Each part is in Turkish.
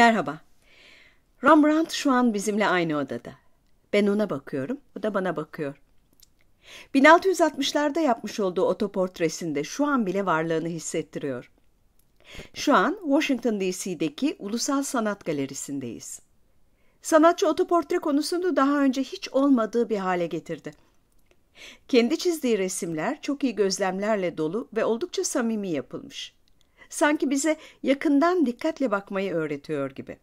Merhaba. Rembrandt şu an bizimle aynı odada. Ben ona bakıyorum, o da bana bakıyor. 1660'larda yapmış olduğu otoportresinde şu an bile varlığını hissettiriyor. Şu an Washington DC'deki Ulusal Sanat Galerisi'ndeyiz. Sanatçı otoportre konusunu daha önce hiç olmadığı bir hale getirdi. Kendi çizdiği resimler çok iyi gözlemlerle dolu ve oldukça samimi yapılmış. Sanki bize yakından dikkatle bakmayı öğretiyor gibi.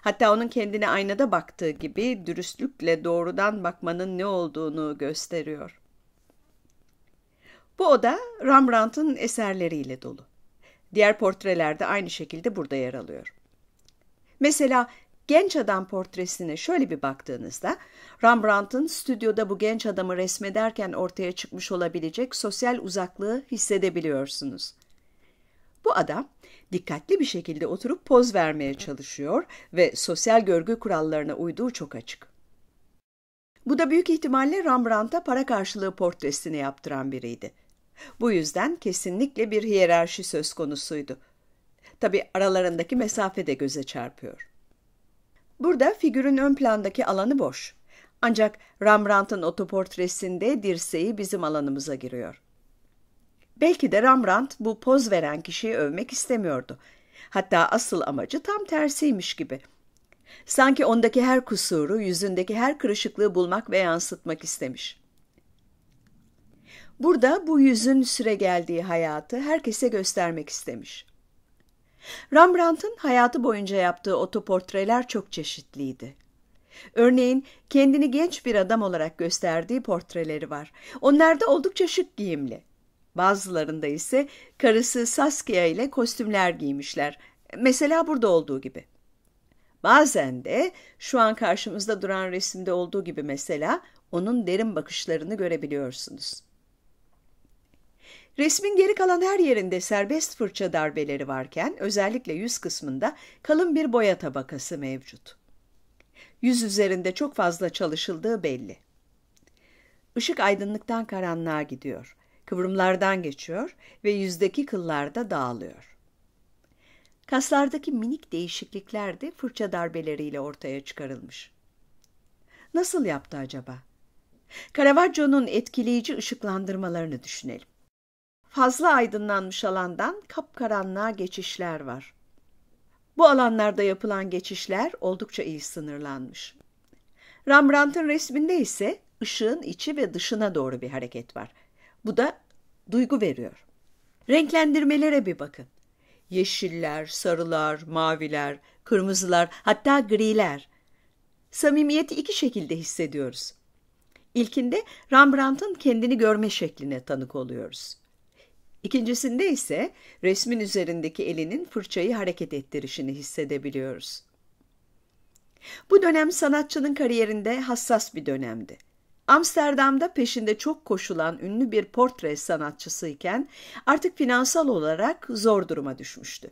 Hatta onun kendine aynada baktığı gibi dürüstlükle doğrudan bakmanın ne olduğunu gösteriyor. Bu oda Rembrandt'ın eserleriyle dolu. Diğer portreler de aynı şekilde burada yer alıyor. Mesela genç adam portresine şöyle bir baktığınızda Rembrandt'ın stüdyoda bu genç adamı resmederken ortaya çıkmış olabilecek sosyal uzaklığı hissedebiliyorsunuz. Bu adam dikkatli bir şekilde oturup poz vermeye çalışıyor ve sosyal görgü kurallarına uyduğu çok açık. Bu da büyük ihtimalle Rembrandt'a para karşılığı portresini yaptıran biriydi. Bu yüzden kesinlikle bir hiyerarşi söz konusuydu. Tabii aralarındaki mesafe de göze çarpıyor. Burada figürün ön plandaki alanı boş. Ancak Rembrandt'ın otoportresinde dirseği bizim alanımıza giriyor. Belki de Rembrandt bu poz veren kişiyi övmek istemiyordu. Hatta asıl amacı tam tersiymiş gibi. Sanki ondaki her kusuru, yüzündeki her kırışıklığı bulmak ve yansıtmak istemiş. Burada bu yüzün süregeldiği hayatı herkese göstermek istemiş. Rembrandt'ın hayatı boyunca yaptığı otoportreler çok çeşitliydi. Örneğin kendini genç bir adam olarak gösterdiği portreleri var. Onlar da oldukça şık giyimli. Bazılarında ise karısı Saskia ile kostümler giymişler. Mesela burada olduğu gibi. Bazen de şu an karşımızda duran resimde olduğu gibi mesela onun derin bakışlarını görebiliyorsunuz. Resmin geri kalan her yerinde serbest fırça darbeleri varken özellikle yüz kısmında kalın bir boya tabakası mevcut. Yüz üzerinde çok fazla çalışıldığı belli. Işık aydınlıktan karanlığa gidiyor. Kıvrımlardan geçiyor ve yüzdeki kıllar da dağılıyor. Kaslardaki minik değişiklikler de fırça darbeleriyle ortaya çıkarılmış. Nasıl yaptı acaba? Caravaggio'nun etkileyici ışıklandırmalarını düşünelim. Fazla aydınlanmış alandan kapkaranlığa geçişler var. Bu alanlarda yapılan geçişler oldukça iyi sınırlanmış. Rembrandt'ın resminde ise ışığın içi ve dışına doğru bir hareket var. Bu da duygu veriyor. Renklendirmelere bir bakın. Yeşiller, sarılar, maviler, kırmızılar, hatta griler. Samimiyeti iki şekilde hissediyoruz. İlkinde Rembrandt'ın kendini görme şekline tanık oluyoruz. İkincisinde ise resmin üzerindeki elinin fırçayı hareket ettirişini hissedebiliyoruz. Bu dönem sanatçının kariyerinde hassas bir dönemdi. Amsterdam'da peşinde çok koşulan ünlü bir portre sanatçısıyken artık finansal olarak zor duruma düşmüştü.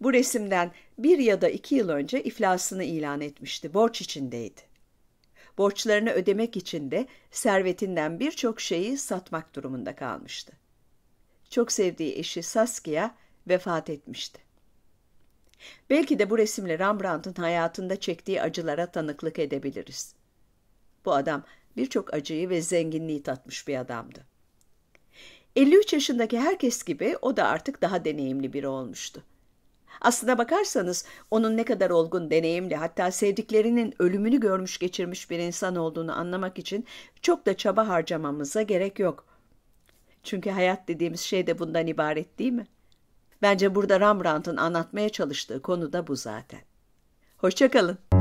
Bu resimden 1 ya da 2 yıl önce iflasını ilan etmişti, borç içindeydi. Borçlarını ödemek için de servetinden birçok şeyi satmak durumunda kalmıştı. Çok sevdiği eşi Saskia vefat etmişti. Belki de bu resimle Rembrandt'ın hayatında çektiği acılara tanıklık edebiliriz. Bu adam birçok acıyı ve zenginliği tatmış bir adamdı. 53 yaşındaki herkes gibi o da artık daha deneyimli biri olmuştu. Aslına bakarsanız onun ne kadar olgun, deneyimli, hatta sevdiklerinin ölümünü görmüş geçirmiş bir insan olduğunu anlamak için çok da çaba harcamamıza gerek yok. Çünkü hayat dediğimiz şey de bundan ibaret değil mi? Bence burada Rembrandt'ın anlatmaya çalıştığı konu da bu zaten. Hoşça kalın.